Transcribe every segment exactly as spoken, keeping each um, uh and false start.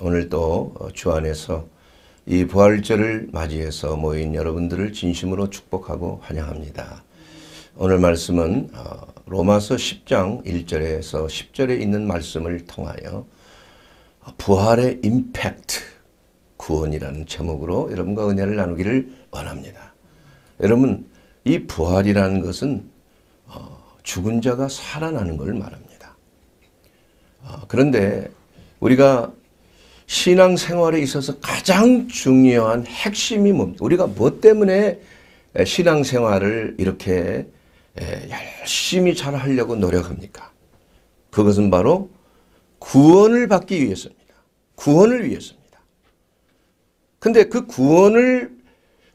오늘 또 주 안에서 이 부활절을 맞이해서 모인 여러분들을 진심으로 축복하고 환영합니다. 오늘 말씀은 로마서 십 장 일 절에서 십 절에 있는 말씀을 통하여 부활의 임팩트, 구원이라는 제목으로 여러분과 은혜를 나누기를 원합니다. 여러분, 이 부활이라는 것은 죽은 자가 살아나는 걸 말합니다. 그런데 우리가 신앙생활에 있어서 가장 중요한 핵심이 뭡니까? 우리가 뭐 때문에 신앙생활을 이렇게 열심히 잘 하려고 노력합니까? 그것은 바로 구원을 받기 위해서입니다. 구원을 위해서입니다. 근데 그 구원을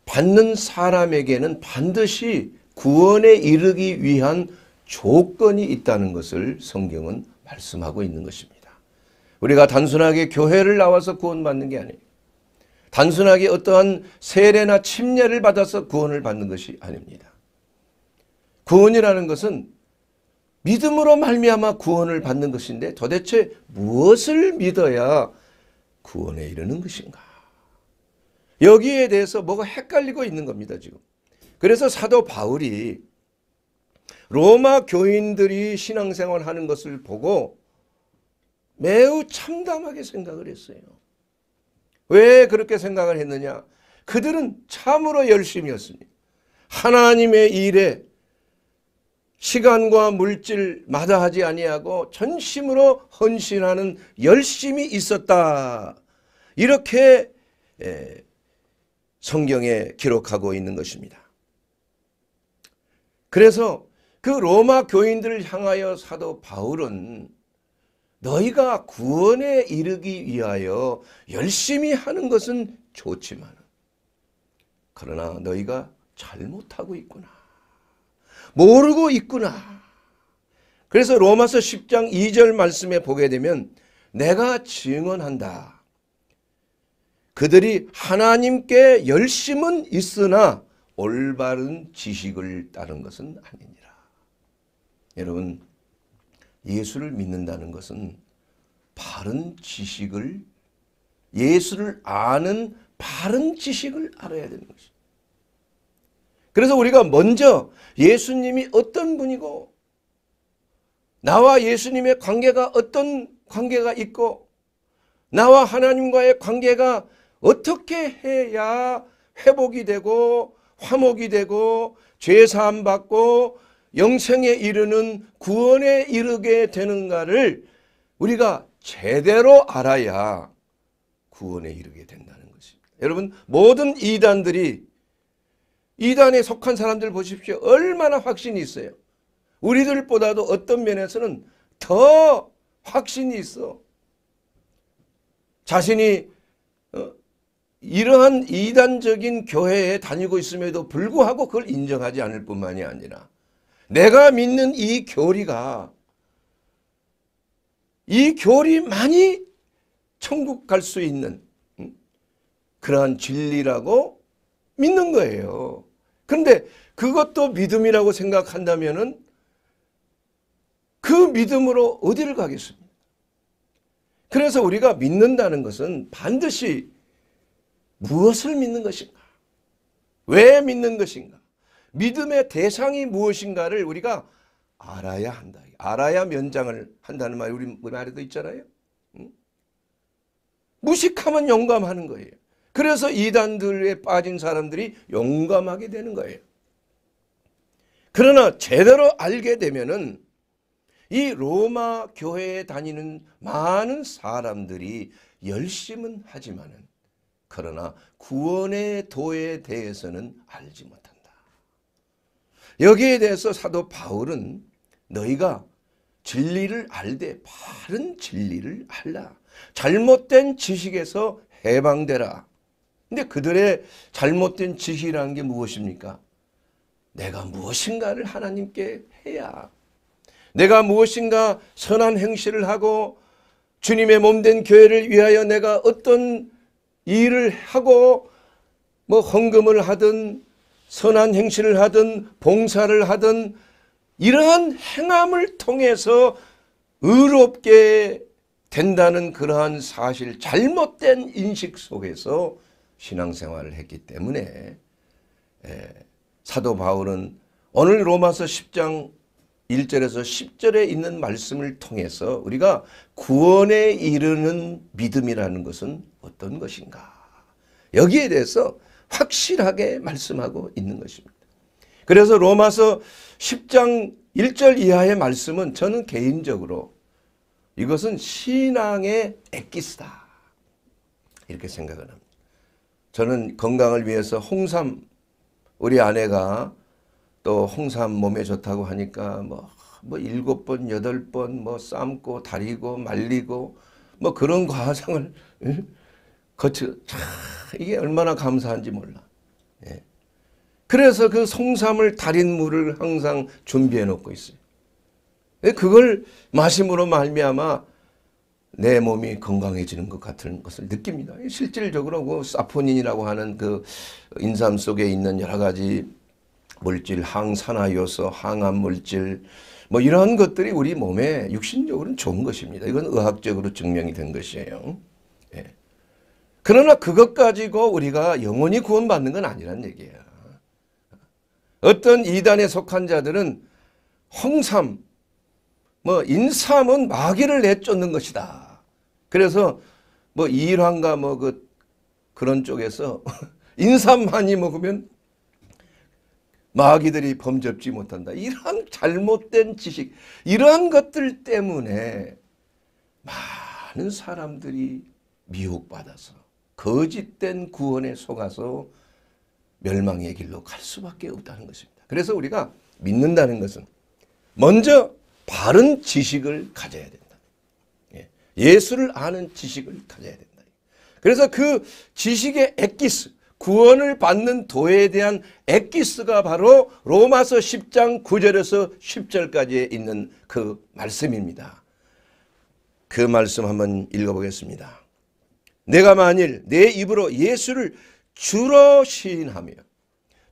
받는 사람에게는 반드시 구원에 이르기 위한 조건이 있다는 것을 성경은 말씀하고 있는 것입니다. 우리가 단순하게 교회를 나와서 구원받는 게 아니에요. 단순하게 어떠한 세례나 침례를 받아서 구원을 받는 것이 아닙니다. 구원이라는 것은 믿음으로 말미암아 구원을 받는 것인데, 도대체 무엇을 믿어야 구원에 이르는 것인가? 여기에 대해서 뭐가 헷갈리고 있는 겁니다, 지금. 그래서 사도 바울이 로마 교인들이 신앙생활 하는 것을 보고 매우 참담하게 생각을 했어요. 왜 그렇게 생각을 했느냐? 그들은 참으로 열심이었으니 하나님의 일에 시간과 물질 마다하지 아니하고 전심으로 헌신하는 열심이 있었다. 이렇게 성경에 기록하고 있는 것입니다. 그래서 그 로마 교인들을 향하여 사도 바울은 너희가 구원에 이르기 위하여 열심히 하는 것은 좋지만 그러나 너희가 잘못하고 있구나. 모르고 있구나. 그래서 로마서 십 장 이 절 말씀에 보게 되면 내가 증언한다. 그들이 하나님께 열심은 있으나 올바른 지식을 따른 것은 아니니라. 여러분, 예수를 믿는다는 것은 바른 지식을, 예수를 아는 바른 지식을 알아야 되는 것입니다. 그래서 우리가 먼저 예수님이 어떤 분이고 나와 예수님의 관계가 어떤 관계가 있고 나와 하나님과의 관계가 어떻게 해야 회복이 되고 화목이 되고 죄 사함 받고 영생에 이르는 구원에 이르게 되는가를 우리가 제대로 알아야 구원에 이르게 된다는 것입니다. 여러분, 모든 이단들이, 이단에 속한 사람들 보십시오. 얼마나 확신이 있어요. 우리들보다도 어떤 면에서는 더 확신이 있어. 자신이 어, 이러한 이단적인 교회에 다니고 있음에도 불구하고 그걸 인정하지 않을 뿐만이 아니라 내가 믿는 이 교리가, 이 교리만이 천국 갈 수 있는 그러한 진리라고 믿는 거예요. 그런데 그것도 믿음이라고 생각한다면 그 믿음으로 어디를 가겠습니까? 그래서 우리가 믿는다는 것은 반드시 무엇을 믿는 것인가? 왜 믿는 것인가? 믿음의 대상이 무엇인가를 우리가 알아야 한다. 알아야 면장을 한다는 말이 우리 말에도 있잖아요. 응? 무식하면 용감하는 거예요. 그래서 이단들에 빠진 사람들이 용감하게 되는 거예요. 그러나 제대로 알게 되면은 이 로마 교회에 다니는 많은 사람들이 열심은 하지만은 그러나 구원의 도에 대해서는 알지 못한다. 여기에 대해서 사도 바울은 너희가 진리를 알되 바른 진리를 알라. 잘못된 지식에서 해방되라. 근데 그들의 잘못된 지식이라는 게 무엇입니까? 내가 무엇인가를 하나님께 해야, 내가 무엇인가 선한 행실을 하고 주님의 몸된 교회를 위하여 내가 어떤 일을 하고 뭐 헌금을 하든 선한 행실을 하든 봉사를 하든 이러한 행함을 통해서 의롭게 된다는 그러한 사실, 잘못된 인식 속에서 신앙생활을 했기 때문에 예, 사도 바울은 오늘 로마서 십 장 일 절에서 십 절에 있는 말씀을 통해서 우리가 구원에 이르는 믿음이라는 것은 어떤 것인가, 여기에 대해서 확실하게 말씀하고 있는 것입니다. 그래서 로마서 십 장 일 절 이하의 말씀은 저는 개인적으로 이것은 신앙의 액기스다 이렇게 생각을 합니다. 저는 건강을 위해서 홍삼, 우리 아내가 또 홍삼 몸에 좋다고 하니까 뭐, 뭐 일곱 번, 여덟 번 뭐 삶고 다리고 말리고 뭐 그런 과정을 거쳐, 참 이게 얼마나 감사한지 몰라. 예. 그래서 그 홍삼을 달인 물을 항상 준비해 놓고 있어요. 그걸 마심으로 말미암아 내 몸이 건강해지는 것 같은 것을 느낍니다. 실질적으로 그 사포닌이라고 하는 그 인삼 속에 있는 여러 가지 물질, 항산화요소, 항암물질 뭐 이러한 것들이 우리 몸에 육신적으로는 좋은 것입니다. 이건 의학적으로 증명이 된 것이에요. 예. 그러나 그것 가지고 우리가 영원히 구원받는 건 아니란 얘기야. 어떤 이단에 속한 자들은 홍삼, 뭐 인삼은 마귀를 내쫓는 것이다. 그래서 뭐 이일환과 뭐 그 그런 쪽에서 인삼 많이 먹으면 마귀들이 범접지 못한다. 이러한 잘못된 지식, 이러한 것들 때문에 많은 사람들이 미혹받아서 거짓된 구원에 속아서 멸망의 길로 갈 수밖에 없다는 것입니다. 그래서 우리가 믿는다는 것은 먼저 바른 지식을 가져야 된다. 예수를 아는 지식을 가져야 된다. 그래서 그 지식의 액기스, 구원을 받는 도에 대한 액기스가 바로 로마서 십 장 구 절에서 십 절까지에 있는 그 말씀입니다. 그 말씀 한번 읽어보겠습니다. 내가 만일 내 입으로 예수를 주로 시인하며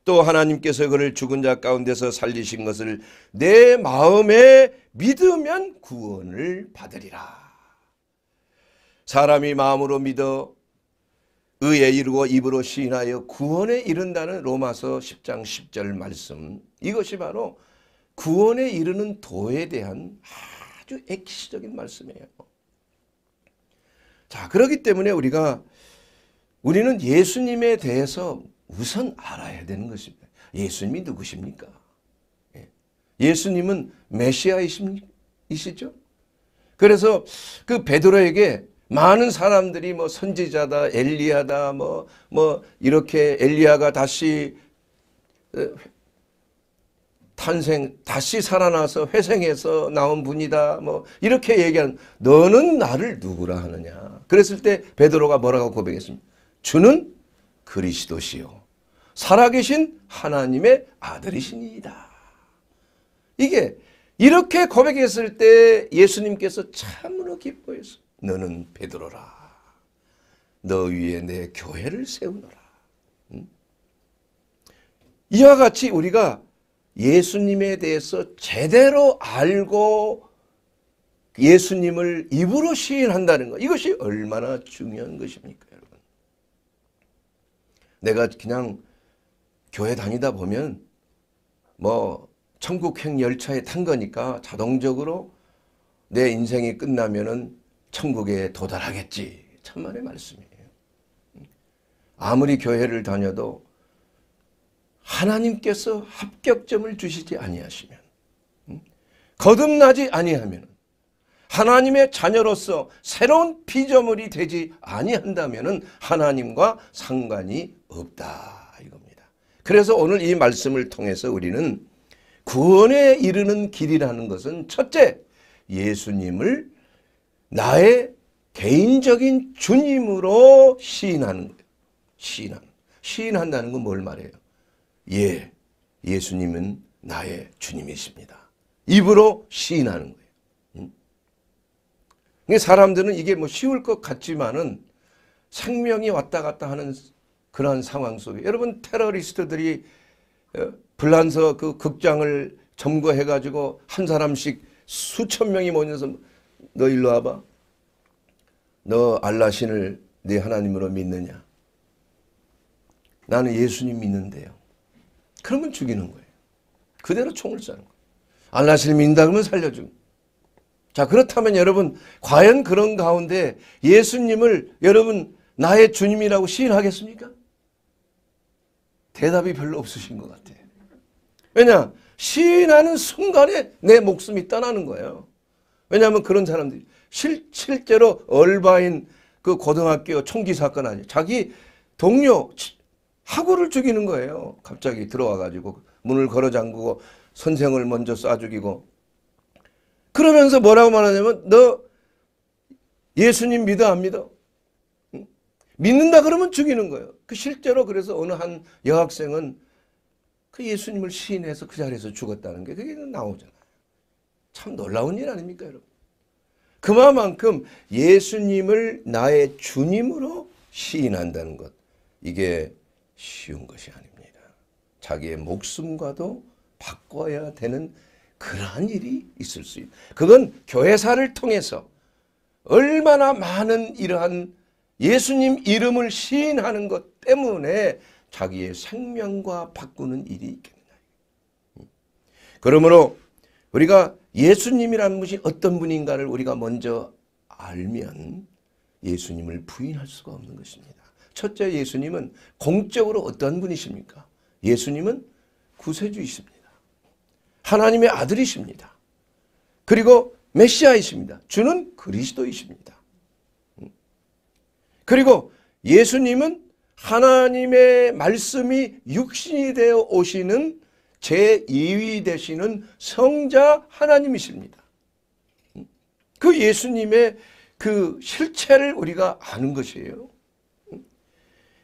또 하나님께서 그를 죽은 자 가운데서 살리신 것을 내 마음에 믿으면 구원을 받으리라. 사람이 마음으로 믿어 의에 이르고 입으로 시인하여 구원에 이른다는 로마서 십 장 십 절 말씀, 이것이 바로 구원에 이르는 도에 대한 아주 액시적인 말씀이에요. 자, 그렇기 때문에 우리가 우리는 예수님에 대해서 우선 알아야 되는 것입니다. 예수님이 누구십니까? 예수님은 메시아이시죠? 그래서 그 베드로에게 많은 사람들이 뭐 선지자다, 엘리야다, 뭐, 뭐, 이렇게 엘리야가 다시 탄생, 다시 살아나서 회생해서 나온 분이다, 뭐, 이렇게 얘기하는, 너는 나를 누구라 하느냐. 그랬을 때 베드로가 뭐라고 고백했습니까? 주는 그리스도시요, 살아계신 하나님의 아들이시니이다. 이게, 이렇게 고백했을 때 예수님께서 참으로 기뻐했어요. 너는 베드로라. 너 위에 내 교회를 세우노라. 응? 이와 같이 우리가 예수님에 대해서 제대로 알고 예수님을 입으로 시인한다는 것, 이것이 얼마나 중요한 것입니까, 여러분? 내가 그냥 교회 다니다 보면 뭐 천국행 열차에 탄 거니까 자동적으로 내 인생이 끝나면은 천국에 도달하겠지. 천만의 말씀이에요. 아무리 교회를 다녀도 하나님께서 합격점을 주시지 아니하시면, 거듭나지 아니하면, 하나님의 자녀로서 새로운 피조물이 되지 아니한다면 하나님과 상관이 없다 이겁니다. 그래서 오늘 이 말씀을 통해서 우리는 구원에 이르는 길이라는 것은 첫째, 예수님을 나의 개인적인 주님으로 시인하는 거예요. 시인하는. 시인한다는 건 뭘 말해요? 예, 예수님은 나의 주님이십니다. 입으로 시인하는 거예요. 응? 그러니까 사람들은 이게 뭐 쉬울 것 같지만은 생명이 왔다 갔다 하는 그러한 상황 속에, 여러분 테러리스트들이 불란서 그 극장을 점거해가지고 한 사람씩 수천 명이 모여서 너 일로 와봐. 너 알라신을 네 하나님으로 믿느냐? 나는 예수님 믿는데요. 그러면 죽이는 거예요. 그대로 총을 쏘는 거예요. 알라신을 믿는다 그러면 살려주고. 자, 그렇다면 여러분 과연 그런 가운데 예수님을 여러분 나의 주님이라고 시인하겠습니까? 대답이 별로 없으신 것 같아요. 왜냐? 시인하는 순간에 내 목숨이 떠나는 거예요. 왜냐하면 그런 사람들이 실, 실제로 얼바인 그 고등학교 총기 사건 아니에요. 자기 동료 학우를 죽이는 거예요. 갑자기 들어와가지고 문을 걸어 잠그고 선생을 먼저 쏴 죽이고. 그러면서 뭐라고 말하냐면 너 예수님 믿어 안 믿어? 응? 믿는다 그러면 죽이는 거예요. 그 실제로 그래서 어느 한 여학생은 그 예수님을 시인해서 그 자리에서 죽었다는 게 그게 나오잖아요. 참 놀라운 일 아닙니까 여러분? 그만큼 예수님을 나의 주님으로 시인한다는 것, 이게 쉬운 것이 아닙니다. 자기의 목숨과도 바꿔야 되는 그러한 일이 있을 수 있다. 그건 교회사를 통해서 얼마나 많은 이러한 예수님 이름을 시인하는 것 때문에 자기의 생명과 바꾸는 일이 있겠느냐. 그러므로 우리가 예수님이라는 분이 어떤 분인가를 우리가 먼저 알면 예수님을 부인할 수가 없는 것입니다. 첫째, 예수님은 공적으로 어떤 분이십니까? 예수님은 구세주이십니다. 하나님의 아들이십니다. 그리고 메시아이십니다. 주는 그리스도이십니다. 그리고 예수님은 하나님의 말씀이 육신이 되어 오시는 제이 위 되시는 성자 하나님이십니다. 그 예수님의 그 실체를 우리가 아는 것이에요.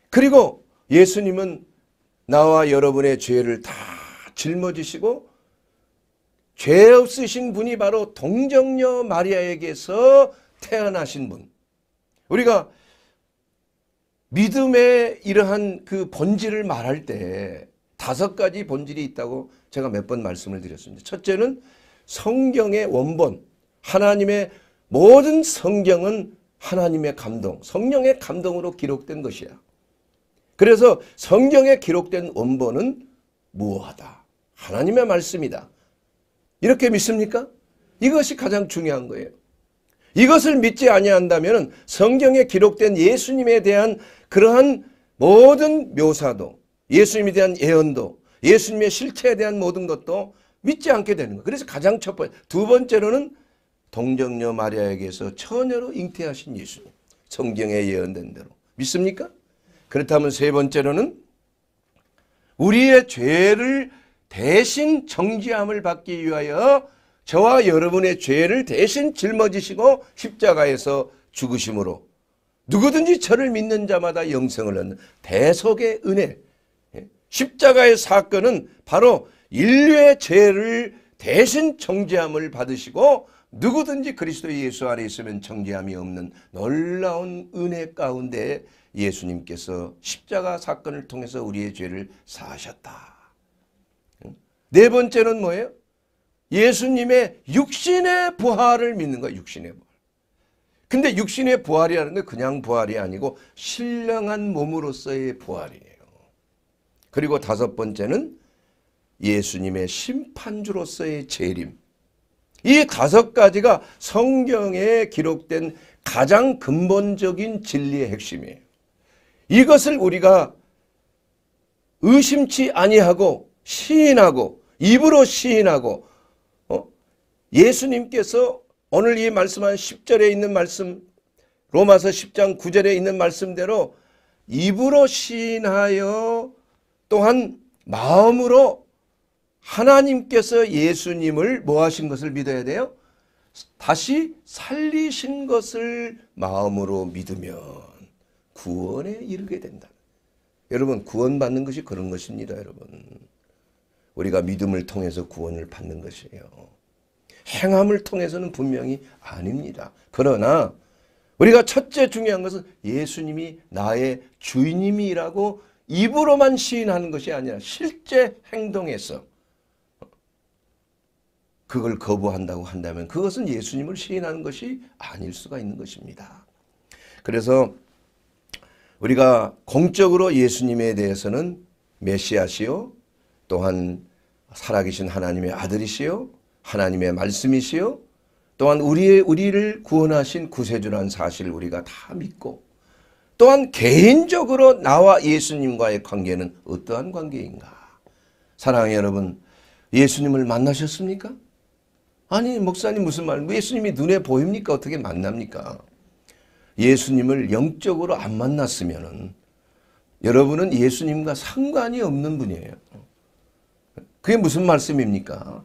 그리고 예수님은 나와 여러분의 죄를 다 짊어지시고 죄 없으신 분이 바로 동정녀 마리아에게서 태어나신 분. 우리가 믿음의 이러한 그 본질을 말할 때 다섯 가지 본질이 있다고 제가 몇 번 말씀을 드렸습니다. 첫째는 성경의 원본, 하나님의 모든 성경은 하나님의 감동, 성령의 감동으로 기록된 것이야. 그래서 성경에 기록된 원본은 무엇하다? 하나님의 말씀이다. 이렇게 믿습니까? 이것이 가장 중요한 거예요. 이것을 믿지 아니한다면 성경에 기록된 예수님에 대한 그러한 모든 묘사도, 예수님에 대한 예언도, 예수님의 실체에 대한 모든 것도 믿지 않게 되는 거예요. 그래서 가장 첫 번째. 두 번째로는 동정녀 마리아에게서 처녀로 잉태하신 예수님. 성경에 예언된 대로. 믿습니까? 그렇다면 세 번째로는 우리의 죄를 대신 정죄함을 받기 위하여 저와 여러분의 죄를 대신 짊어지시고 십자가에서 죽으심으로 누구든지 저를 믿는 자마다 영생을 얻는 대속의 은혜. 십자가의 사건은 바로 인류의 죄를 대신 정죄함을 받으시고 누구든지 그리스도 예수 안에 있으면 정죄함이 없는 놀라운 은혜 가운데 예수님께서 십자가 사건을 통해서 우리의 죄를 사하셨다. 네 번째는 뭐예요? 예수님의 육신의 부활을 믿는 거예요. 육신의 부활. 근데 육신의 부활이라는 게 그냥 부활이 아니고 신령한 몸으로서의 부활이에요. 그리고 다섯 번째는 예수님의 심판주로서의 재림. 이 다섯 가지가 성경에 기록된 가장 근본적인 진리의 핵심이에요. 이것을 우리가 의심치 아니하고 시인하고 입으로 시인하고 어? 예수님께서 오늘 이 말씀한 십 절에 있는 말씀, 로마서 십 장 구 절에 있는 말씀대로 입으로 시인하여 또한 마음으로 하나님께서 예수님을 뭐 하신 것을 믿어야 돼요? 다시 살리신 것을 마음으로 믿으면 구원에 이르게 된다. 여러분, 구원받는 것이 그런 것입니다. 여러분, 우리가 믿음을 통해서 구원을 받는 것이에요. 행함을 통해서는 분명히 아닙니다. 그러나 우리가 첫째 중요한 것은 예수님이 나의 주인님이라고 입으로만 시인하는 것이 아니라 실제 행동에서 그걸 거부한다고 한다면 그것은 예수님을 시인하는 것이 아닐 수가 있는 것입니다. 그래서 우리가 공적으로 예수님에 대해서는 메시아시요, 또한 살아계신 하나님의 아들이시요, 하나님의 말씀이시요, 또한 우리의, 우리를 구원하신 구세주라는 사실을 우리가 다 믿고, 또한 개인적으로 나와 예수님과의 관계는 어떠한 관계인가. 사랑하는 여러분, 예수님을 만나셨습니까? 아니, 목사님 무슨 말, 예수님이 눈에 보입니까? 어떻게 만납니까? 예수님을 영적으로 안 만났으면은 여러분은 예수님과 상관이 없는 분이에요. 그게 무슨 말씀입니까?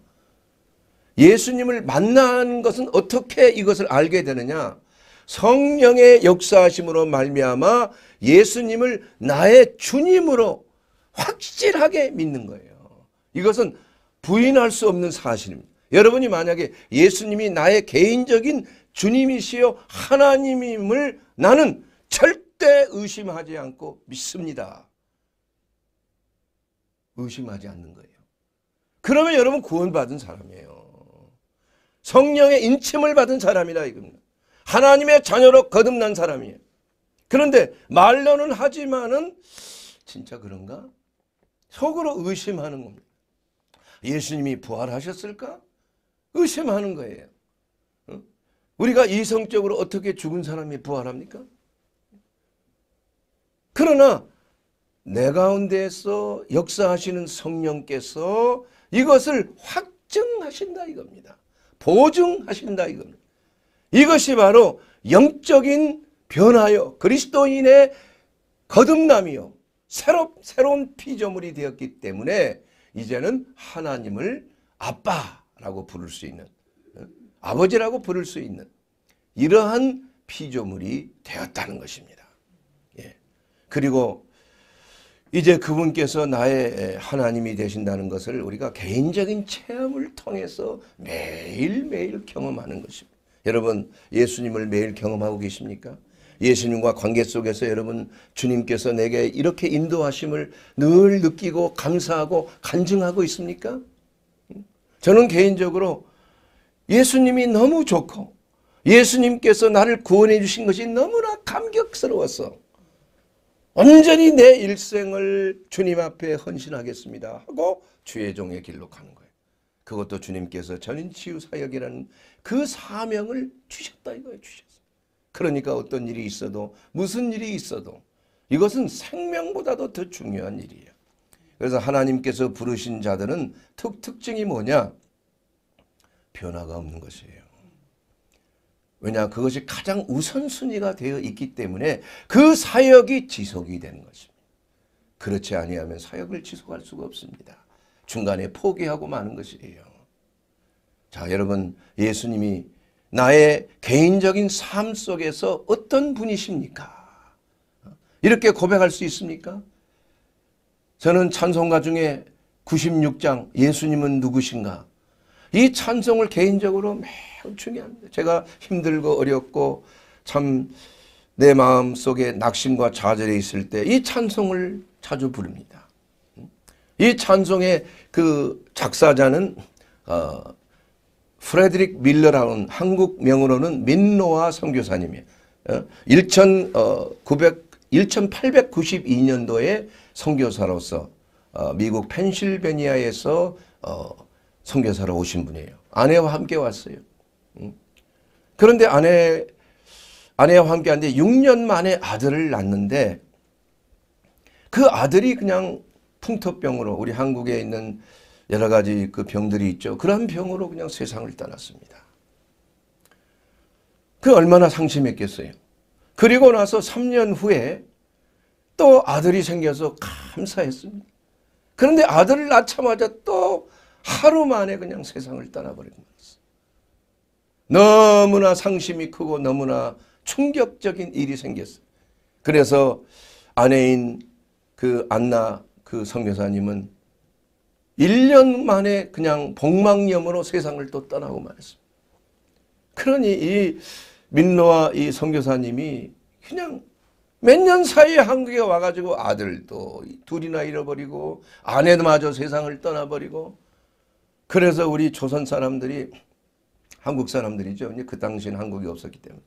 예수님을 만나는 것은 어떻게 이것을 알게 되느냐? 성령의 역사하심으로 말미암아 예수님을 나의 주님으로 확실하게 믿는 거예요. 이것은 부인할 수 없는 사실입니다. 여러분이 만약에 예수님이 나의 개인적인 주님이시요 하나님임을 나는 절대 의심하지 않고 믿습니다. 의심하지 않는 거예요. 그러면 여러분 구원받은 사람이에요. 성령의 인침을 받은 사람이라 이겁니다. 하나님의 자녀로 거듭난 사람이에요. 그런데 말로는 하지만은 진짜 그런가? 속으로 의심하는 겁니다. 예수님이 부활하셨을까? 의심하는 거예요. 우리가 이성적으로 어떻게 죽은 사람이 부활합니까? 그러나 내 가운데서 역사하시는 성령께서 이것을 확증하신다 이겁니다. 보증하신다 이겁니다. 이것이 바로 영적인 변화요, 그리스도인의 거듭남이요, 새롭, 새로운 피조물이 되었기 때문에 이제는 하나님을 아빠라고 부를 수 있는, 아버지라고 부를 수 있는 이러한 피조물이 되었다는 것입니다. 예. 그리고 이제 그분께서 나의 하나님이 되신다는 것을 우리가 개인적인 체험을 통해서 매일매일 경험하는 것입니다. 여러분, 예수님을 매일 경험하고 계십니까? 예수님과 관계 속에서 여러분, 주님께서 내게 이렇게 인도하심을 늘 느끼고 감사하고 간증하고 있습니까? 저는 개인적으로 예수님이 너무 좋고 예수님께서 나를 구원해 주신 것이 너무나 감격스러워서 온전히 내 일생을 주님 앞에 헌신하겠습니다 하고 주의 종의 길로 가는 거예요. 그것도 주님께서 전인치유 사역이라는 그 사명을 주셨다 이거예요. 주셨어요. 그러니까 어떤 일이 있어도, 무슨 일이 있어도 이것은 생명보다도 더 중요한 일이에요. 그래서 하나님께서 부르신 자들은 특, 특징이 뭐냐? 변화가 없는 것이에요. 왜냐, 그것이 가장 우선순위가 되어 있기 때문에 그 사역이 지속이 되는 것입니다. 그렇지 아니하면 사역을 지속할 수가 없습니다. 중간에 포기하고 마는 것이에요. 자, 여러분, 예수님이 나의 개인적인 삶 속에서 어떤 분이십니까? 이렇게 고백할 수 있습니까? 저는 찬송가 중에 구십육 장 예수님은 누구신가? 이 찬송을 개인적으로 매우 중요합니다. 제가 힘들고 어렵고 참 내 마음속에 낙심과 좌절에 있을 때 이 찬송을 자주 부릅니다. 이 찬송의 그 작사자는 어, 프레드릭 밀러라는, 한국 명으로는 민노아 선교사님이에요. 어, 천팔백구십이 년도에 선교사로서 어, 미국 펜실베니아에서 어, 선교사로 오신 분이에요. 아내와 함께 왔어요. 응? 그런데 아내, 아내와 함께 왔는데 육 년 만에 아들을 낳는데 그 아들이 그냥 풍토병으로, 우리 한국에 있는 여러 가지 그 병들이 있죠. 그런 병으로 그냥 세상을 떠났습니다. 그 얼마나 상심했겠어요. 그리고 나서 삼 년 후에 또 아들이 생겨서 감사했습니다. 그런데 아들을 낳자마자 또 하루 만에 그냥 세상을 떠나버리고 말았어요. 너무나 상심이 크고 너무나 충격적인 일이 생겼어요. 그래서 아내인 그 안나 그 선교사님은 일 년 만에 그냥 복막염으로 세상을 또 떠나고 말았어요. 그러니 이 민노아 이 선교사님이 그냥 몇 년 사이에 한국에 와가지고 아들도 둘이나 잃어버리고 아내마저 세상을 떠나버리고, 그래서 우리 조선 사람들이, 한국 사람들이죠, 그 당시엔 한국이 없었기 때문에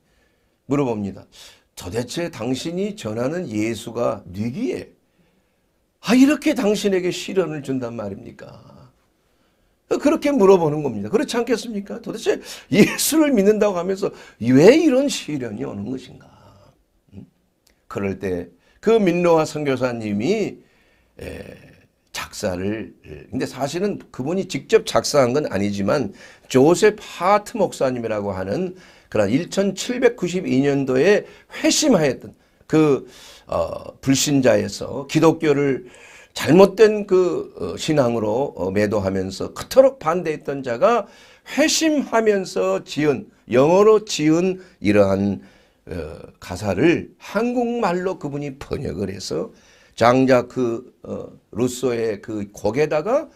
물어봅니다. 도대체 당신이 전하는 예수가 누구기에 아 이렇게 당신에게 시련을 준단 말입니까? 그렇게 물어보는 겁니다. 그렇지 않겠습니까? 도대체 예수를 믿는다고 하면서 왜 이런 시련이 오는 것인가? 그럴 때 그 민노아 선교사님이 작사를, 근데 사실은 그분이 직접 작사한 건 아니지만 조셉 하트 목사님이라고 하는 그런 천칠백구십이 년도에 회심하였던 그 어, 불신자에서 기독교를 잘못된 그 어, 신앙으로 어, 매도하면서 그토록 반대했던 자가 회심하면서 지은 영어로 지은 이러한 어, 가사를 한국말로 그분이 번역을 해서 장자크 어, 루소의 그 곡에다가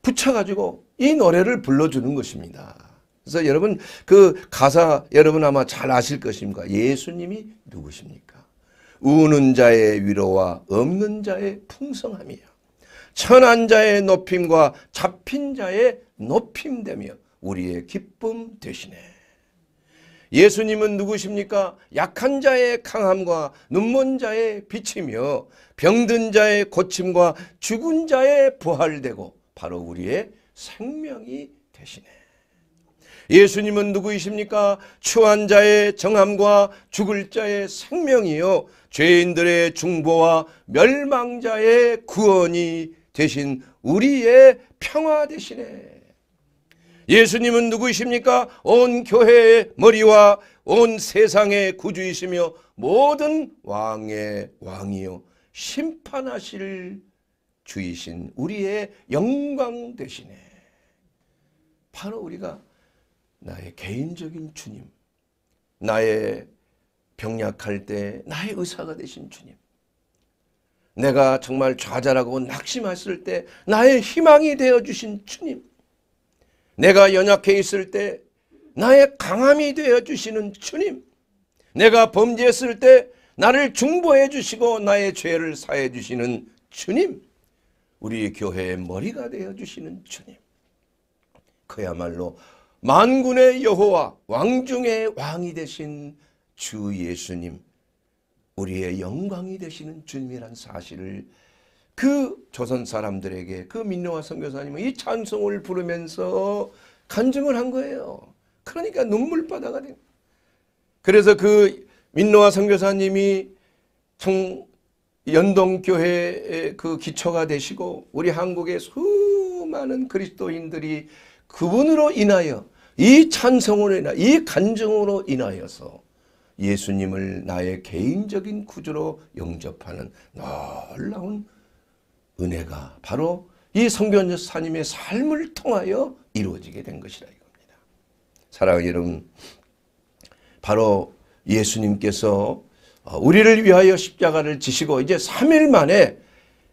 붙여가지고 이 노래를 불러주는 것입니다. 그래서 여러분 그 가사 여러분 아마 잘 아실 것입니다. 예수님이 누구십니까? 우는 자의 위로와 없는 자의 풍성함이요 천한 자의 높임과 잡힌 자의 높임되며 우리의 기쁨 되시네. 예수님은 누구십니까? 약한 자의 강함과 눈먼 자의 빛이며 병든 자의 고침과 죽은 자의 부활되고 바로 우리의 생명이 되시네. 예수님은 누구이십니까? 추한 자의 정함과 죽을 자의 생명이요 죄인들의 중보와 멸망자의 구원이 되신 우리의 평화 되시네. 예수님은 누구이십니까? 온 교회의 머리와 온 세상의 구주이시며 모든 왕의 왕이요 심판하실 주이신 우리의 영광 되시네. 바로 우리가 나의 개인적인 주님, 나의 병약할 때 나의 의사가 되신 주님, 내가 정말 좌절하고 낙심했을 때 나의 희망이 되어주신 주님, 내가 연약해 있을 때 나의 강함이 되어주시는 주님, 내가 범죄했을 때 나를 중보해 주시고 나의 죄를 사해 주시는 주님, 우리 교회의 머리가 되어주시는 주님, 그야말로 만군의 여호와 왕중의 왕이 되신 주 예수님, 우리의 영광이 되시는 주님이란 사실을 그 조선 사람들에게 그 민노아 선교사님은 이 찬송을 부르면서 간증을 한 거예요. 그러니까 눈물바다가 된 거예요. 그래서 그 민노아 선교사님이 청 연동교회의 그 기초가 되시고 우리 한국의 수많은 그리스도인들이 그분으로 인하여 이 찬송으로 인하여 이 간증으로 인하여서 예수님을 나의 개인적인 구주로 영접하는 놀라운 은혜가 바로 이 선교사님의 삶을 통하여 이루어지게 된 것이라 이겁니다. 사랑하는 여러분, 바로 예수님께서 우리를 위하여 십자가를 지시고 이제 삼 일 만에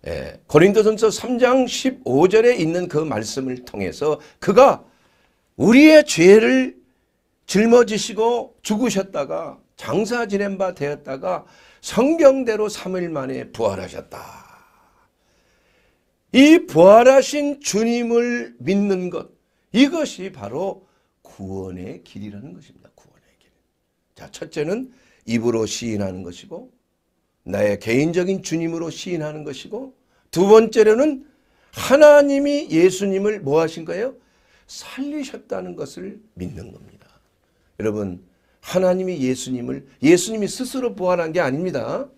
예, 고린도전서 삼 장 십오 절에 있는 그 말씀을 통해서 그가 우리의 죄를 짊어지시고 죽으셨다가 장사 지낸 바 되었다가 성경대로 삼 일 만에 부활하셨다. 이 부활하신 주님을 믿는 것, 이것이 바로 구원의 길이라는 것입니다. 구원의 길. 자, 첫째는 입으로 시인하는 것이고 나의 개인적인 주님으로 시인하는 것이고, 두 번째로는 하나님이 예수님을 뭐 하신 거예요? 살리셨다는 것을 믿는 겁니다. 여러분, 하나님이 예수님을 예수님이 스스로 부활한 게 아닙니다.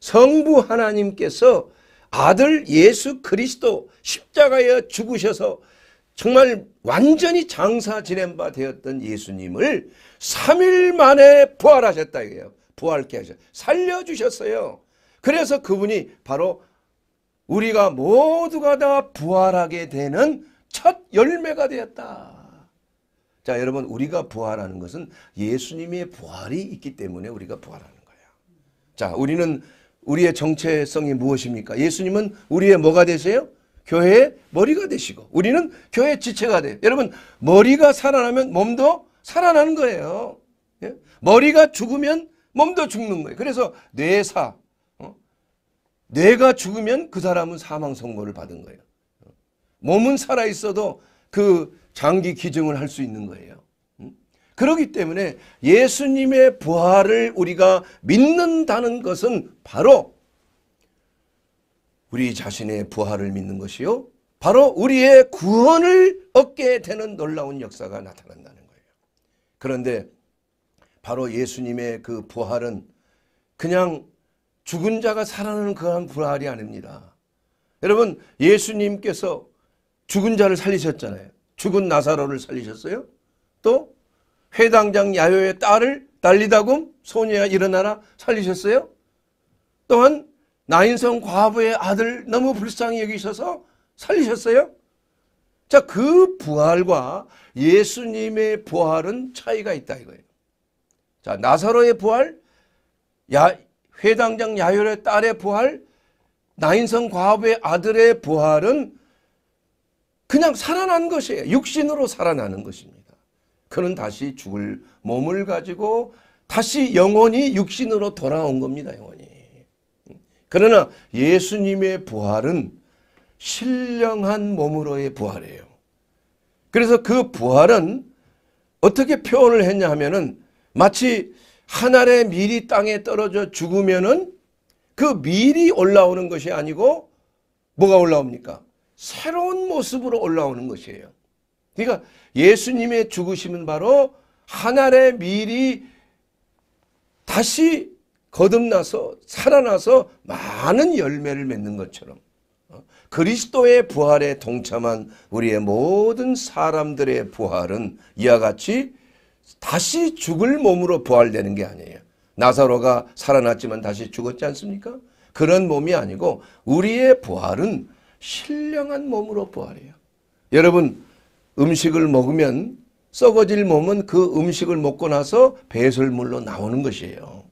성부 하나님께서 아들 예수 그리스도 십자가에 죽으셔서 정말 완전히 장사 지낸 바 되었던 예수님을 삼 일 만에 부활하셨다 이거예요. 부활케 하셨어요. 살려주셨어요. 그래서 그분이 바로 우리가 모두가 다 부활하게 되는 첫 열매가 되었다. 자, 여러분, 우리가 부활하는 것은 예수님의 부활이 있기 때문에 우리가 부활하는 거예요. 자, 우리는 우리의 정체성이 무엇입니까? 예수님은 우리의 뭐가 되세요? 교회의 머리가 되시고 우리는 교회의 지체가 돼요. 여러분, 머리가 살아나면 몸도 살아나는 거예요. 예? 머리가 죽으면 몸도 죽는 거예요. 그래서 뇌사, 어? 뇌가 죽으면 그 사람은 사망 선고를 받은 거예요. 몸은 살아있어도 그 장기 기증을 할 수 있는 거예요. 음? 그렇기 때문에 예수님의 부활을 우리가 믿는다는 것은 바로 우리 자신의 부활을 믿는 것이요, 바로 우리의 구원을 얻게 되는 놀라운 역사가 나타난다는 거예요. 그런데 바로 예수님의 그 부활은 그냥 죽은 자가 살아나는 그런 부활이 아닙니다. 여러분, 예수님께서 죽은 자를 살리셨잖아요. 죽은 나사로를 살리셨어요. 또 회당장 야훼의 딸을 달리다곰 소녀야 일어나라 살리셨어요. 또한 나인성 과부의 아들 너무 불쌍히 여기셔서 살리셨어요. 자, 그 부활과 예수님의 부활은 차이가 있다 이거예요. 자, 나사로의 부활, 야, 회당장 야훼의 딸의 부활, 나인성 과부의 아들의 부활은 그냥 살아난 것이에요. 육신으로 살아나는 것입니다. 그는 다시 죽을 몸을 가지고 다시 영혼이 육신으로 돌아온 겁니다. 영혼이. 그러나 예수님의 부활은 신령한 몸으로의 부활이에요. 그래서 그 부활은 어떻게 표현을 했냐 하면은, 마치 한 알의 밀이 땅에 떨어져 죽으면은 그 밀이 올라오는 것이 아니고 뭐가 올라옵니까? 새로운 모습으로 올라오는 것이에요. 그러니까 예수님의 죽으심은 바로 한 알의 밀이 다시 거듭나서 살아나서 많은 열매를 맺는 것처럼, 그리스도의 부활에 동참한 우리의 모든 사람들의 부활은 이와 같이 다시 죽을 몸으로 부활되는 게 아니에요. 나사로가 살아났지만 다시 죽었지 않습니까? 그런 몸이 아니고 우리의 부활은 신령한 몸으로 부활해요. 여러분, 음식을 먹으면 썩어질 몸은 그 음식을 먹고 나서 배설물로 나오는 것이에요.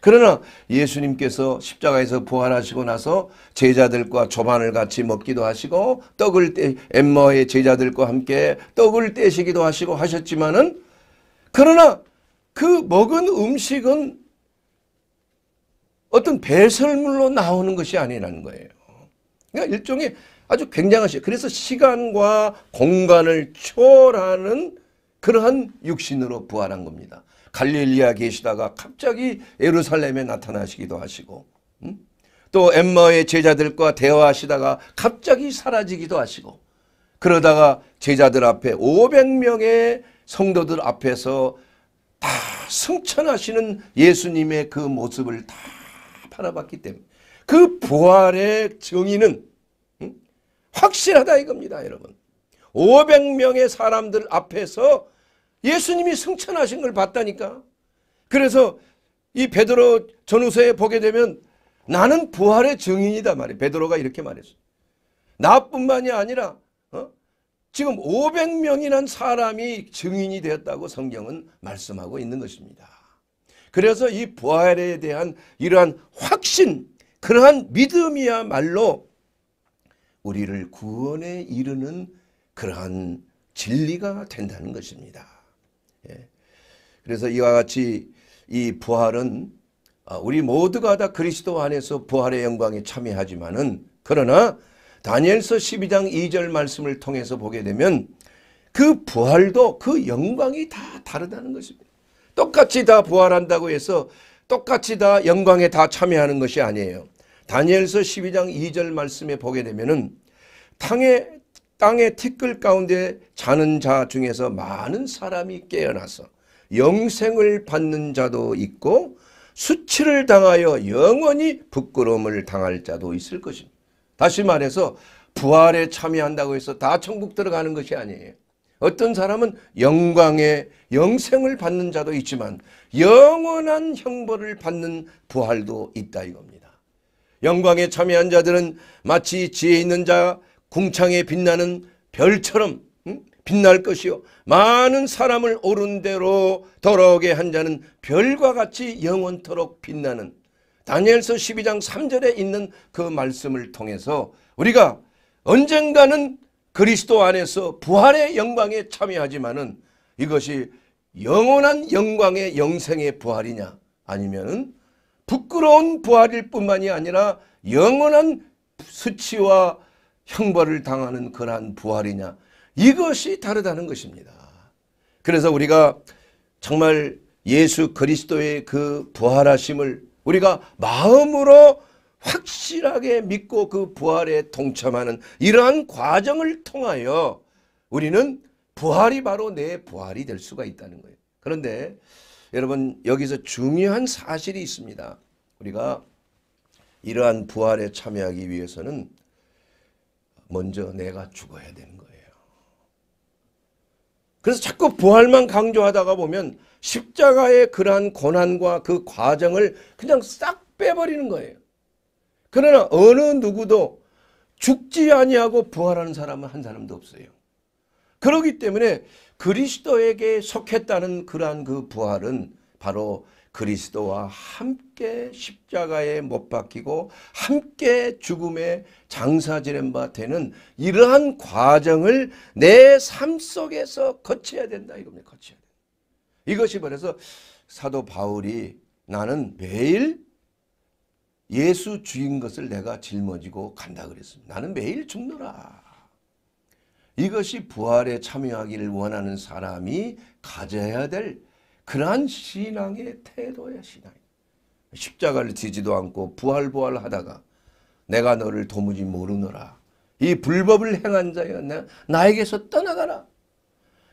그러나 예수님께서 십자가에서 부활하시고 나서 제자들과 조반을 같이 먹기도 하시고, 떡을 떼, 엠마오의 제자들과 함께 떡을 떼시기도 하시고 하셨지만은, 그러나 그 먹은 음식은 어떤 배설물로 나오는 것이 아니라는 거예요. 그러니까 일종의 아주 굉장한 시, 그래서 시간과 공간을 초월하는 그러한 육신으로 부활한 겁니다. 갈릴리아 계시다가 갑자기 예루살렘에 나타나시기도 하시고, 음? 또 엠마오의 제자들과 대화하시다가 갑자기 사라지기도 하시고, 그러다가 제자들 앞에 오백 명의 성도들 앞에서 다 승천하시는 예수님의 그 모습을 다 바라봤기 때문에 그 부활의 정의는 음? 확실하다 이겁니다. 여러분, 오백 명의 사람들 앞에서 예수님이 승천하신 걸 봤다니까. 그래서 이 베드로 전후서에 보게 되면 나는 부활의 증인이다 말이에요. 베드로가 이렇게 말했어요. 나뿐만이 아니라 어? 지금 오백 명이란 사람이 증인이 되었다고 성경은 말씀하고 있는 것입니다. 그래서 이 부활에 대한 이러한 확신, 그러한 믿음이야말로 우리를 구원에 이르는 그러한 진리가 된다는 것입니다. 예. 그래서 이와 같이 이 부활은 우리 모두가 다 그리스도 안에서 부활의 영광에 참여하지만은, 그러나 다니엘서 십이 장 이 절 말씀을 통해서 보게 되면 그 부활도 그 영광이 다 다르다는 것입니다. 똑같이 다 부활한다고 해서 똑같이 다 영광에 다 참여하는 것이 아니에요. 다니엘서 십이 장 이 절 말씀에 보게 되면은 땅에 땅의 티끌 가운데 자는 자 중에서 많은 사람이 깨어나서 영생을 받는 자도 있고 수치를 당하여 영원히 부끄러움을 당할 자도 있을 것입니다. 다시 말해서 부활에 참여한다고 해서 다 천국 들어가는 것이 아니에요. 어떤 사람은 영광에 영생을 받는 자도 있지만 영원한 형벌을 받는 부활도 있다 이겁니다. 영광에 참여한 자들은 마치 지혜 있는 자 궁창에 빛나는 별처럼 음? 빛날 것이요, 많은 사람을 옳은 대로 돌아오게 한 자는 별과 같이 영원토록 빛나는 다니엘서 십이 장 삼 절에 있는 그 말씀을 통해서 우리가 언젠가는 그리스도 안에서 부활의 영광에 참여하지만은, 이것이 영원한 영광의 영생의 부활이냐, 아니면은 부끄러운 부활일 뿐만이 아니라 영원한 수치와 형벌을 당하는 그러한 부활이냐, 이것이 다르다는 것입니다. 그래서 우리가 정말 예수 그리스도의 그 부활하심을 우리가 마음으로 확실하게 믿고 그 부활에 동참하는 이러한 과정을 통하여 우리는 부활이 바로 내 부활이 될 수가 있다는 거예요. 그런데 여러분, 여기서 중요한 사실이 있습니다. 우리가 이러한 부활에 참여하기 위해서는 먼저 내가 죽어야 되는 거예요. 그래서 자꾸 부활만 강조하다가 보면 십자가의 그러한 고난과 그 과정을 그냥 싹 빼버리는 거예요. 그러나 어느 누구도 죽지 아니하고 부활하는 사람은 한 사람도 없어요. 그렇기 때문에 그리스도에게 속했다는 그러한 그 부활은 바로 그리스도와 함께 십자가에 못 박히고 함께 죽음에 장사지른 바 되는 이러한 과정을 내 삶 속에서 거쳐야 된다. 이겁니다. 거쳐야 된다. 이것이 그래서 사도 바울이 나는 매일 예수 주인 것을 내가 짊어지고 간다 그랬습니다. 나는 매일 죽노라. 이것이 부활에 참여하기를 원하는 사람이 가져야 될 그러한 신앙의 태도야. 신앙. 십자가를 지지도 않고 부활부활 하다가 내가 너를 도무지 모르노라. 이 불법을 행한 자여 나에게서 떠나가라.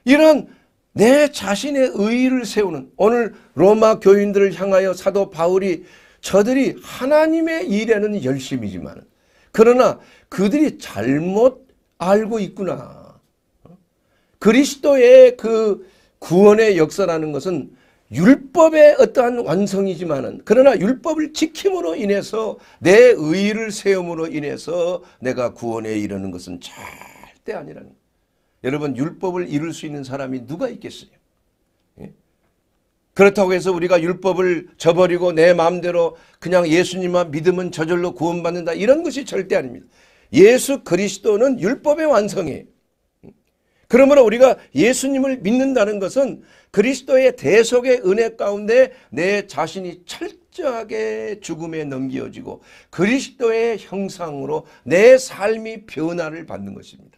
이런 내 자신의 의의를 세우는, 오늘 로마 교인들을 향하여 사도 바울이 저들이 하나님의 일에는 열심이지만 그러나 그들이 잘못 알고 있구나. 그리스도의 그 구원의 역사라는 것은 율법의 어떠한 완성이지만 그러나 율법을 지킴으로 인해서 내 의의를 세움으로 인해서 내가 구원에 이르는 것은 절대 아니라는 거예요. 여러분, 율법을 이룰 수 있는 사람이 누가 있겠어요? 그렇다고 해서 우리가 율법을 저버리고 내 마음대로 그냥 예수님만 믿으면 저절로 구원받는다, 이런 것이 절대 아닙니다. 예수 그리스도는 율법의 완성이에요. 그러므로 우리가 예수님을 믿는다는 것은 그리스도의 대속의 은혜 가운데 내 자신이 철저하게 죽음에 넘겨지고 그리스도의 형상으로 내 삶이 변화를 받는 것입니다.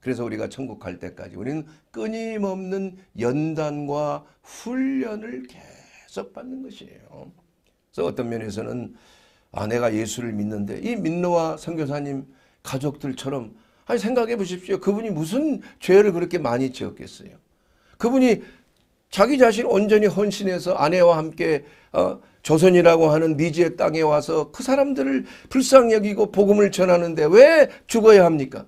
그래서 우리가 천국 갈 때까지 우리는 끊임없는 연단과 훈련을 계속 받는 것이에요. 그래서 어떤 면에서는 아, 내가 예수를 믿는데 이 민노아 선교사님 가족들처럼 아니, 생각해 보십시오. 그분이 무슨 죄를 그렇게 많이 지었겠어요. 그분이 자기 자신 온전히 헌신해서 아내와 함께 어, 조선이라고 하는 미지의 땅에 와서 그 사람들을 불쌍히 여기고 복음을 전하는데 왜 죽어야 합니까?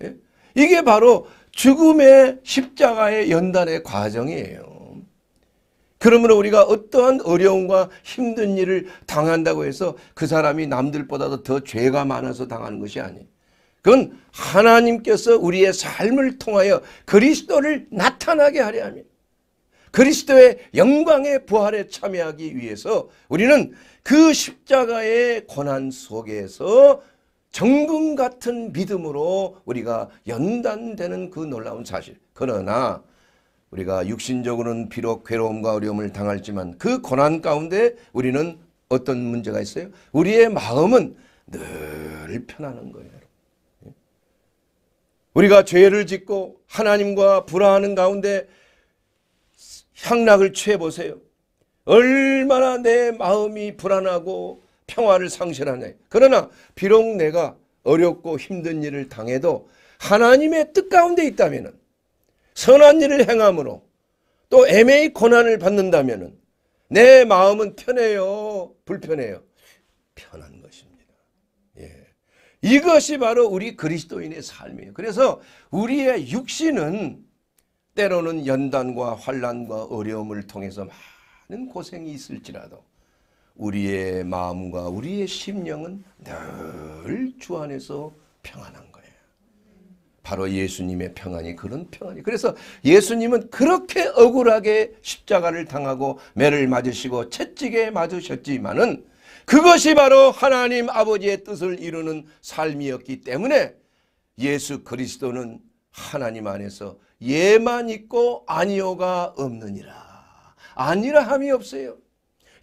예? 이게 바로 죽음의 십자가의 연단의 과정이에요. 그러므로 우리가 어떠한 어려움과 힘든 일을 당한다고 해서 그 사람이 남들보다도 더 죄가 많아서 당하는 것이 아니에요. 그건 하나님께서 우리의 삶을 통하여 그리스도를 나타나게 하려 합니다. 그리스도의 영광의 부활에 참여하기 위해서 우리는 그 십자가의 고난 속에서 정금 같은 믿음으로 우리가 연단되는 그 놀라운 사실. 그러나 우리가 육신적으로는 비록 괴로움과 어려움을 당할지만 그 고난 가운데 우리는 어떤 문제가 있어요? 우리의 마음은 늘 편안한 거예요. 우리가 죄를 짓고 하나님과 불화하는 가운데 향락을 취해 보세요. 얼마나 내 마음이 불안하고 평화를 상실하냐. 그러나 비록 내가 어렵고 힘든 일을 당해도 하나님의 뜻 가운데 있다면, 선한 일을 행함으로 또 애매히 고난을 받는다면 내 마음은 편해요, 불편해요? 편한 것입니다. 예. 이것이 바로 우리 그리스도인의 삶이에요. 그래서 우리의 육신은 때로는 연단과 환난과 어려움을 통해서 많은 고생이 있을지라도 우리의 마음과 우리의 심령은 늘 주 안에서 평안한 거예요. 바로 예수님의 평안이 그런 평안이에요. 그래서 예수님은 그렇게 억울하게 십자가를 당하고 매를 맞으시고 채찍에 맞으셨지만은 그것이 바로 하나님 아버지의 뜻을 이루는 삶이었기 때문에 예수 그리스도는 하나님 안에서 예만 있고 아니오가 없느니라. 아니라 함이 없어요.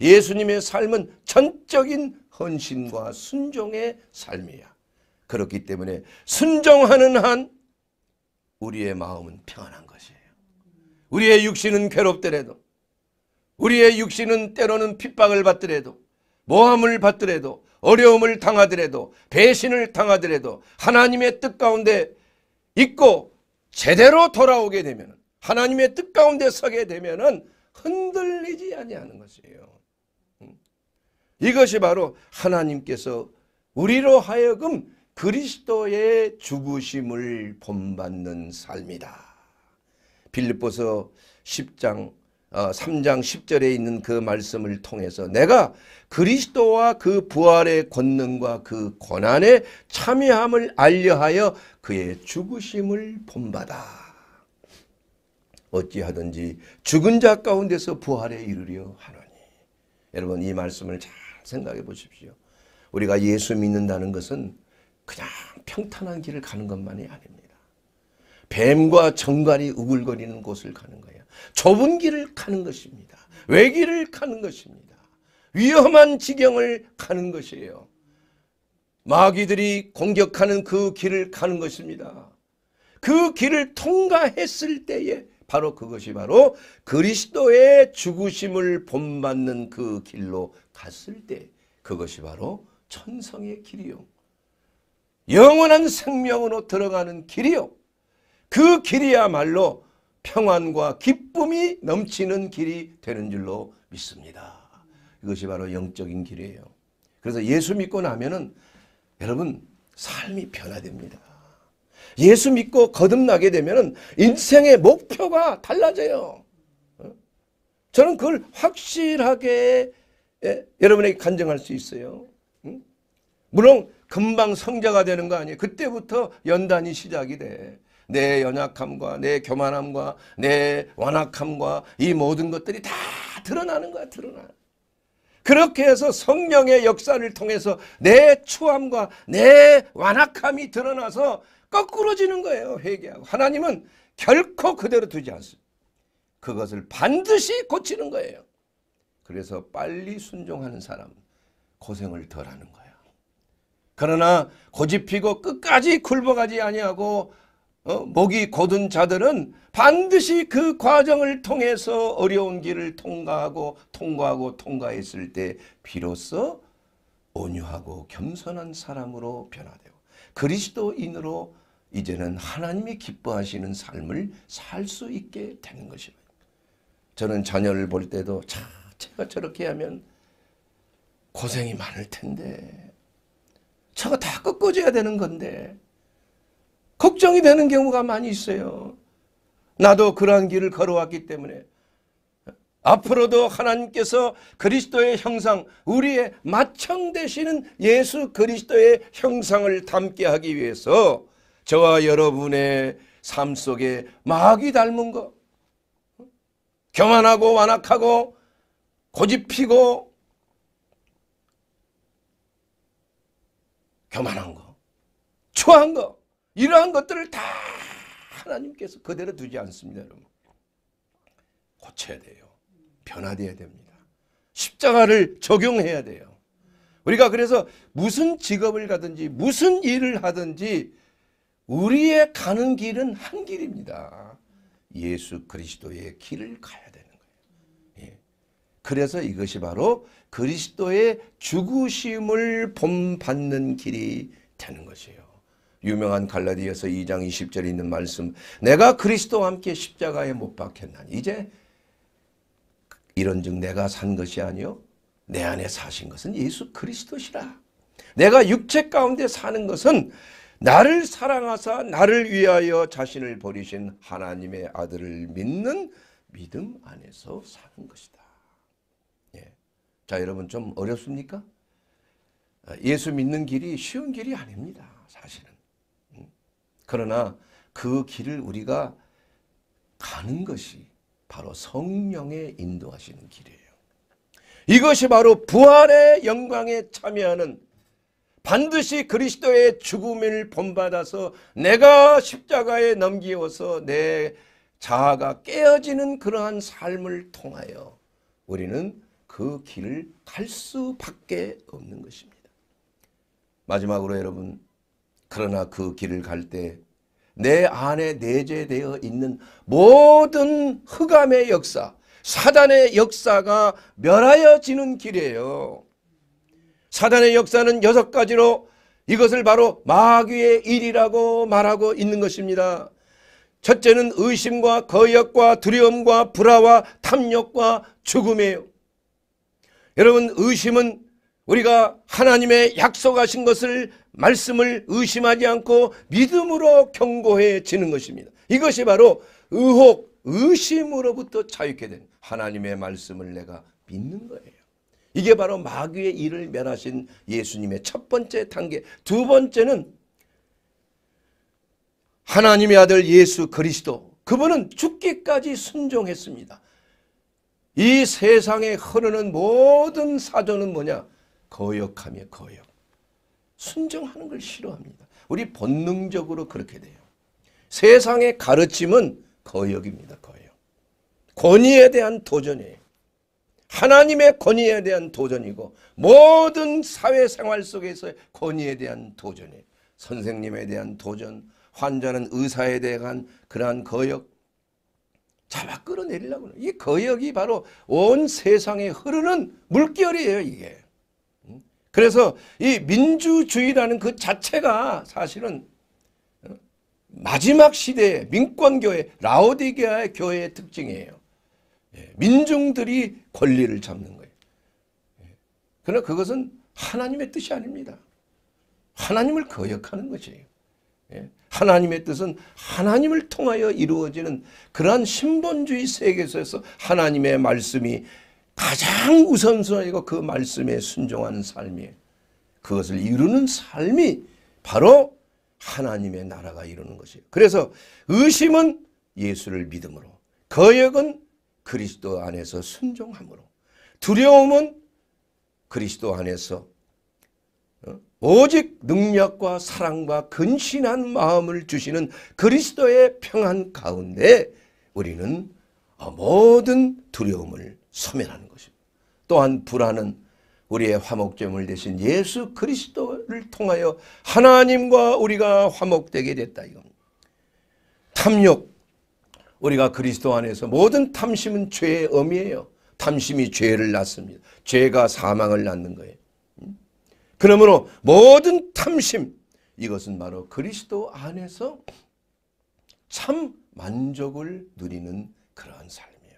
예수님의 삶은 전적인 헌신과 순종의 삶이야. 그렇기 때문에 순종하는 한 우리의 마음은 평안한 것이에요. 우리의 육신은 괴롭더라도 우리의 육신은 때로는 핍박을 받더라도, 모함을 받더라도, 어려움을 당하더라도, 배신을 당하더라도 하나님의 뜻 가운데 있고 제대로 돌아오게 되면, 하나님의 뜻 가운데 서게 되면 흔들리지 아니하는 것이에요. 이것이 바로 하나님께서 우리로 하여금 그리스도의 죽으심을 본받는 삶이다. 빌립보서 삼 장 십 절에 있는 그 말씀을 통해서 내가 그리스도와 그 부활의 권능과 그 고난의 참여함을 알려하여 그의 죽으심을 본받아 어찌하든지 죽은 자 가운데서 부활에 이르려 하노니. 여러분, 이 말씀을 잘 생각해 보십시오. 우리가 예수 믿는다는 것은 그냥 평탄한 길을 가는 것만이 아닙니다. 뱀과 정갈이 우글거리는 곳을 가는 거예요. 좁은 길을 가는 것입니다. 외길을 가는 것입니다. 위험한 지경을 가는 것이에요. 마귀들이 공격하는 그 길을 가는 것입니다. 그 길을 통과했을 때에 바로 그것이 바로 그리스도의 죽으심을 본받는 그 길로 갔을 때 그것이 바로 천성의 길이요, 영원한 생명으로 들어가는 길이요, 그 길이야말로 평안과 기쁨이 넘치는 길이 되는 줄로 믿습니다. 이것이 바로 영적인 길이에요. 그래서 예수 믿고 나면은 여러분 삶이 변화됩니다. 예수 믿고 거듭나게 되면은 인생의 목표가 달라져요. 저는 그걸 확실하게 예, 여러분에게 간증할 수 있어요. 응? 물론 금방 성자가 되는 거 아니에요. 그때부터 연단이 시작이 돼. 내 연약함과 내 교만함과 내 완악함과 이 모든 것들이 다 드러나는 거야. 드러나. 그렇게 해서 성령의 역사를 통해서 내 추함과 내 완악함이 드러나서 거꾸러지는 거예요. 회개하고. 하나님은 결코 그대로 두지 않습니다. 그것을 반드시 고치는 거예요. 그래서 빨리 순종하는 사람은 고생을 덜 하는 거야. 그러나 고집피고 끝까지 굴복하지 아니하고 어? 목이 곧은 자들은 반드시 그 과정을 통해서 어려운 길을 통과하고 통과하고 통과했을 때 비로소 온유하고 겸손한 사람으로 변화되고 그리스도인으로 이제는 하나님이 기뻐하시는 삶을 살 수 있게 되는 것입니다. 저는 자녀를 볼 때도 참 제가 저렇게 하면 고생이 많을 텐데 저거 다 꺾어져야 되는 건데 걱정이 되는 경우가 많이 있어요. 나도 그러한 길을 걸어왔기 때문에 앞으로도 하나님께서 그리스도의 형상, 우리의 마청 되시는 예수 그리스도의 형상을 담게 하기 위해서 저와 여러분의 삶 속에 마귀 닮은 것, 교만하고 완악하고 고집피고 교만한 거, 추한 거, 이러한 것들을 다 하나님께서 그대로 두지 않습니다. 여러분, 고쳐야 돼요. 변화되어야 됩니다. 십자가를 적용해야 돼요. 우리가 그래서 무슨 직업을 가든지 무슨 일을 하든지 우리의 가는 길은 한 길입니다. 예수 그리스도의 길을 가야 되는 거예요. 예. 그래서 이것이 바로 그리스도의 죽으심을 본받는 길이 되는 것이에요. 유명한 갈라디아서 이 장 이십 절에 있는 말씀, 내가 그리스도와 함께 십자가에 못 박혔나니 이제 이런즉 내가 산 것이 아니요 내 안에 사신 것은 예수 그리스도시라. 내가 육체 가운데 사는 것은 나를 사랑하사 나를 위하여 자신을 버리신 하나님의 아들을 믿는 믿음 안에서 사는 것이다. 예. 자, 여러분 좀 어렵습니까? 예수 믿는 길이 쉬운 길이 아닙니다. 사실은. 그러나 그 길을 우리가 가는 것이 바로 성령의 인도하시는 길이에요. 이것이 바로 부활의 영광에 참여하는, 반드시 그리스도의 죽음을 본받아서 내가 십자가에 넘기어서 내 자아가 깨어지는 그러한 삶을 통하여 우리는 그 길을 갈 수밖에 없는 것입니다. 마지막으로 여러분, 그러나 그 길을 갈 때 내 안에 내재되어 있는 모든 흑암의 역사, 사단의 역사가 멸하여지는 길이에요. 사단의 역사는 여섯 가지로 이것을 바로 마귀의 일이라고 말하고 있는 것입니다. 첫째는 의심과 거역과 두려움과 불화와 탐욕과 죽음이에요. 여러분, 의심은 우리가 하나님의 약속하신 것을, 말씀을 의심하지 않고 믿음으로 견고해지는 것입니다. 이것이 바로 의혹, 의심으로부터 자유케 된 하나님의 말씀을 내가 믿는 거예요. 이게 바로 마귀의 일을 멸하신 예수님의 첫 번째 단계. 두 번째는 하나님의 아들 예수 그리스도, 그분은 죽기까지 순종했습니다. 이 세상에 흐르는 모든 사조는 뭐냐? 거역하며 거역. 순종하는 걸 싫어합니다. 우리 본능적으로 그렇게 돼요. 세상의 가르침은 거역입니다. 거역. 권위에 대한 도전이에요. 하나님의 권위에 대한 도전이고, 모든 사회생활 속에서의 권위에 대한 도전이에요. 선생님에 대한 도전, 환자는 의사에 대한 그러한 거역, 잡아 끌어내리려고 하는 이 거역이 바로 온 세상에 흐르는 물결이에요, 이게. 그래서 이 민주주의라는 그 자체가 사실은 마지막 시대의 민권교회, 라오디게아의 교회의 특징이에요. 민중들이 권리를 잡는 거예요. 그러나 그것은 하나님의 뜻이 아닙니다. 하나님을 거역하는 것이에요. 하나님의 뜻은 하나님을 통하여 이루어지는 그러한 신본주의 세계에서 하나님의 말씀이 가장 우선순위이고 그 말씀에 순종하는 삶이에요. 그것을 이루는 삶이 바로 하나님의 나라가 이루는 것이에요. 그래서 의심은 예수를 믿음으로, 거역은 그리스도 안에서 순종함으로, 두려움은 그리스도 안에서 오직 능력과 사랑과 근신한 마음을 주시는 그리스도의 평안 가운데 우리는 모든 두려움을 소멸하는 것입니다. 또한 불안은 우리의 화목제물 되신 예수 그리스도를 통하여 하나님과 우리가 화목되게 됐다, 이겁니다. 탐욕, 우리가 그리스도 안에서, 모든 탐심은 죄의 엄이에요. 탐심이 죄를 낳습니다. 죄가 사망을 낳는 거예요. 그러므로 모든 탐심, 이것은 바로 그리스도 안에서 참 만족을 누리는 그러한 삶이에요.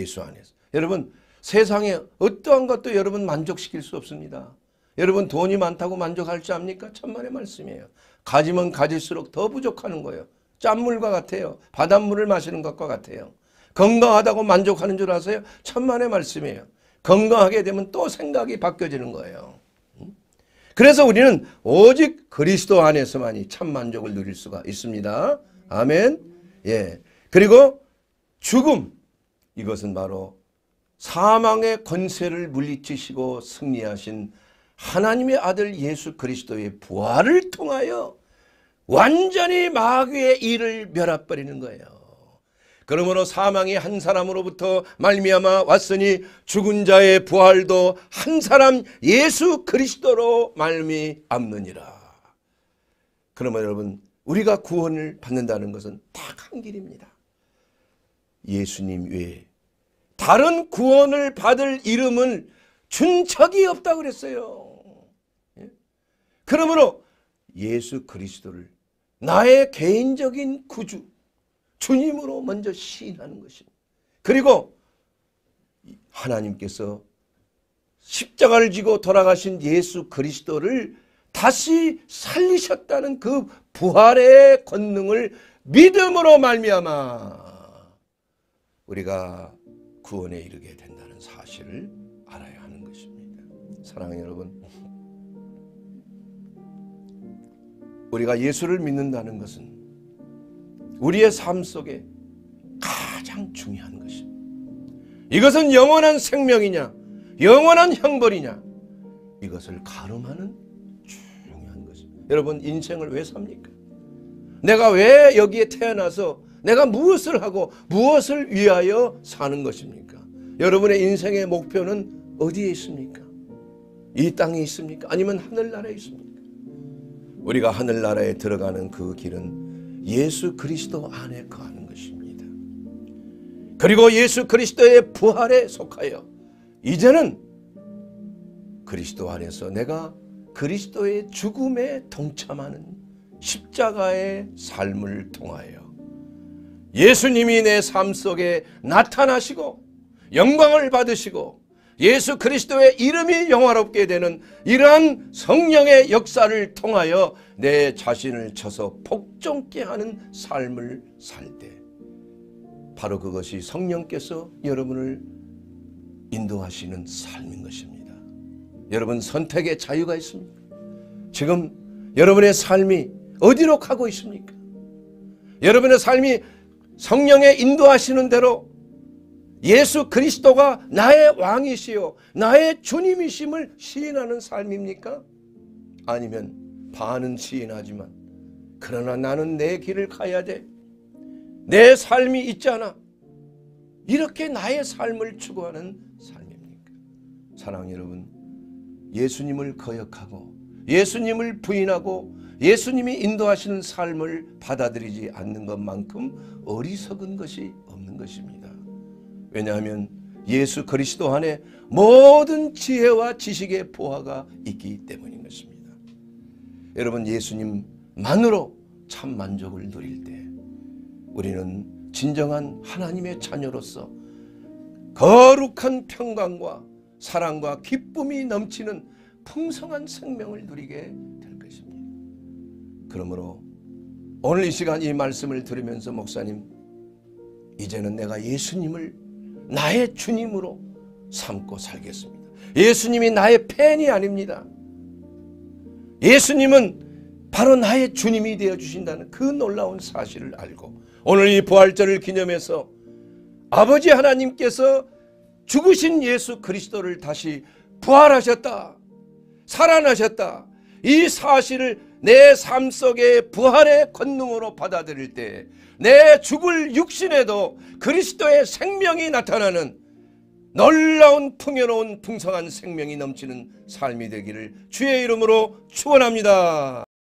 예수 안에서. 여러분, 세상에 어떠한 것도 여러분 만족시킬 수 없습니다. 여러분, 돈이 많다고 만족할 줄 압니까? 천만의 말씀이에요. 가지면 가질수록 더 부족하는 거예요. 짠물과 같아요. 바닷물을 마시는 것과 같아요. 건강하다고 만족하는 줄 아세요? 천만의 말씀이에요. 건강하게 되면 또 생각이 바뀌어지는 거예요. 그래서 우리는 오직 그리스도 안에서만이 참 만족을 누릴 수가 있습니다. 아멘. 예. 그리고 죽음, 이것은 바로 사망의 권세를 물리치시고 승리하신 하나님의 아들 예수 그리스도의 부활을 통하여 완전히 마귀의 일을 멸합버리는 거예요. 그러므로 사망이 한 사람으로부터 말미암아 왔으니 죽은 자의 부활도 한 사람 예수 그리스도로 말미암느니라. 그러면 여러분, 우리가 구원을 받는다는 것은 딱 한 길입니다. 예수님 외에 다른 구원을 받을 이름을 준 적이 없다고 그랬어요. 그러므로 예수 그리스도를 나의 개인적인 구주, 주님으로 먼저 시인하는 것입니다. 그리고 하나님께서 십자가를 지고 돌아가신 예수 그리스도를 다시 살리셨다는 그 부활의 권능을 믿음으로 말미암아 우리가 구원에 이르게 된다는 사실을 알아야 하는 것입니다. 사랑하는 여러분, 우리가 예수를 믿는다는 것은 우리의 삶 속에 가장 중요한 것입니다. 이것은 영원한 생명이냐, 영원한 형벌이냐, 이것을 가름하는 중요한 것입니다. 여러분, 인생을 왜 삽니까? 내가 왜 여기에 태어나서 내가 무엇을 하고 무엇을 위하여 사는 것입니까? 여러분의 인생의 목표는 어디에 있습니까? 이 땅에 있습니까? 아니면 하늘나라에 있습니까? 우리가 하늘나라에 들어가는 그 길은 예수 그리스도 안에 거하는 것입니다. 그리고 예수 그리스도의 부활에 속하여 이제는 그리스도 안에서 내가 그리스도의 죽음에 동참하는 십자가의 삶을 통하여 예수님이 내 삶 속에 나타나시고 영광을 받으시고 예수 그리스도의 이름이 영화롭게 되는 이러한 성령의 역사를 통하여 내 자신을 쳐서 복종케 하는 삶을 살 때 바로 그것이 성령께서 여러분을 인도하시는 삶인 것입니다. 여러분 선택의 자유가 있습니까? 지금 여러분의 삶이 어디로 가고 있습니까? 여러분의 삶이 성령의 인도하시는 대로 예수 그리스도가 나의 왕이시요 나의 주님이심을 시인하는 삶입니까? 아니면 반은 시인하지만 그러나 나는 내 길을 가야 돼, 내 삶이 있잖아, 이렇게 나의 삶을 추구하는 삶입니까? 사랑하는 여러분, 예수님을 거역하고 예수님을 부인하고 예수님이 인도하시는 삶을 받아들이지 않는 것만큼 어리석은 것이 없는 것입니다. 왜냐하면 예수 그리스도 안에 모든 지혜와 지식의 보화가 있기 때문인 것입니다. 여러분, 예수님만으로 참 만족을 누릴 때 우리는 진정한 하나님의 자녀로서 거룩한 평강과 사랑과 기쁨이 넘치는 풍성한 생명을 누리게 될 것입니다. 그러므로 오늘 이 시간 이 말씀을 들으면서 목사님, 이제는 내가 예수님을 나의 주님으로 삼고 살겠습니다. 예수님이 나의 팬이 아닙니다. 예수님은 바로 나의 주님이 되어주신다는 그 놀라운 사실을 알고 오늘 이 부활절을 기념해서 아버지 하나님께서 죽으신 예수 그리스도를 다시 부활하셨다, 살아나셨다, 이 사실을 내 삶 속의 부활의 권능으로 받아들일 때 내 죽을 육신에도 그리스도의 생명이 나타나는 놀라운 풍요로운 풍성한 생명이 넘치는 삶이 되기를 주의 이름으로 축원합니다.